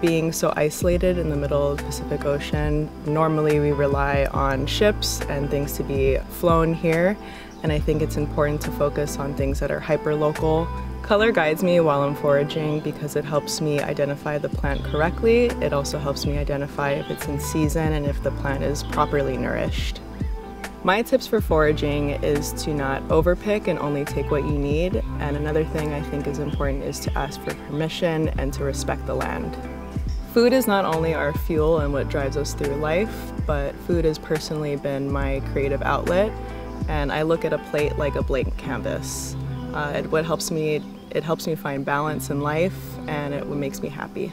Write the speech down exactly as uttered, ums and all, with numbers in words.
being so isolated in the middle of the Pacific Ocean, normally we rely on ships and things to be flown here, and I think it's important to focus on things that are hyper-local. Color guides me while I'm foraging because it helps me identify the plant correctly. It also helps me identify if it's in season and if the plant is properly nourished. My tips for foraging is to not overpick and only take what you need. And another thing I think is important is to ask for permission and to respect the land. Food is not only our fuel and what drives us through life, but food has personally been my creative outlet. And I look at a plate like a blank canvas. Uh, it, what helps me, it helps me find balance in life, and it makes me happy.